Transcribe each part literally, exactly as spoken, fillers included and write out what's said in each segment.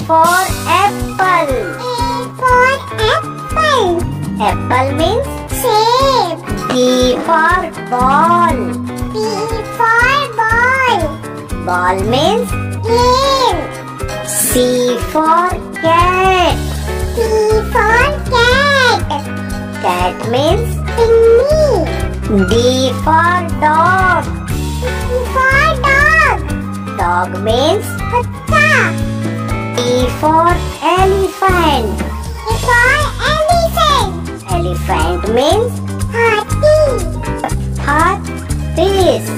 for apple. A for apple. Apple means shape. B for ball. B for ball. Ball means ball. C for cat. C for cat. Cat means Bingley. D for dog. D for dog. Dog means kutta. E for elephant. E for elephant. Elephant means hathi. Hot fish.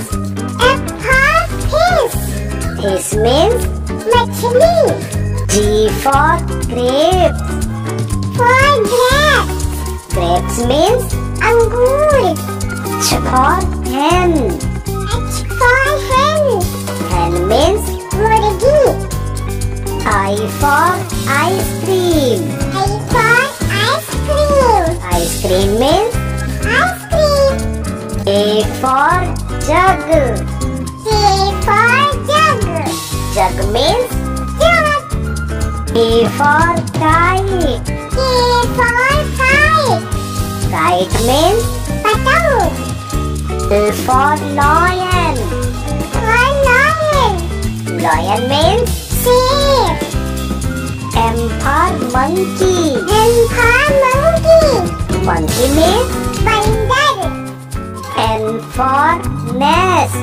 F for fish. Fish means machli. G for grapes. For grapes. Grapes means angur. H for hen. H for hen. Hen means murgi. I for ice cream. I for ice cream. Ice cream means ice cream. J for jug. J for jug. Jug means jug. K for kite. K for kite. Kite means pataw. L for lion. For lion. Lion means sheep. M for monkey. M for monkey. Monkey means spider. N for nest.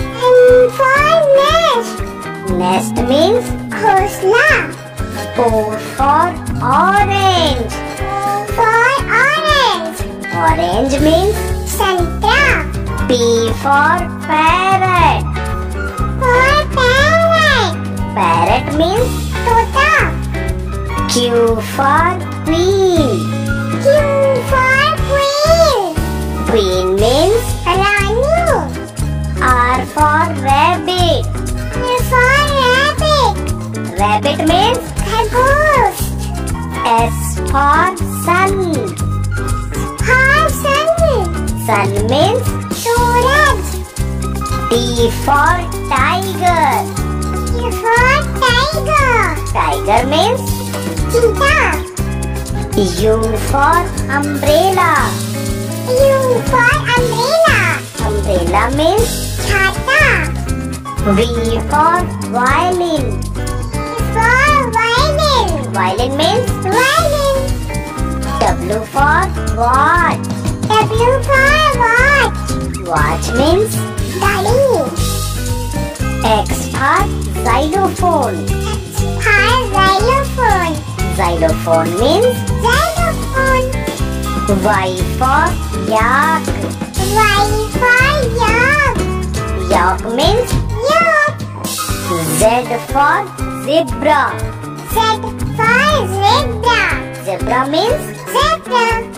N for nest. Nest means ghosla. O for orange. O for orange. Orange means santra. P for parrot. For parrot. Parrot means tota. Q for queen. Q for queen. Queen means Rani. R for rabbit. R for rabbit. Rabbit means khorgosh. S for sun. For sun. Sun means suraj. T for tiger. T for tiger. Tiger means cheetah. U for umbrella. U for umbrella. Umbrella means chhata. V for violin. V for violin. Violin means violin. W for watch. W for watch. Watch means ghadi. X for xylophone. X for xylophone. Xylophone means xylophone. Y for yak. Y for yak. Yak means yak. Z for zebra. Z for zebra. Zebra means zebra.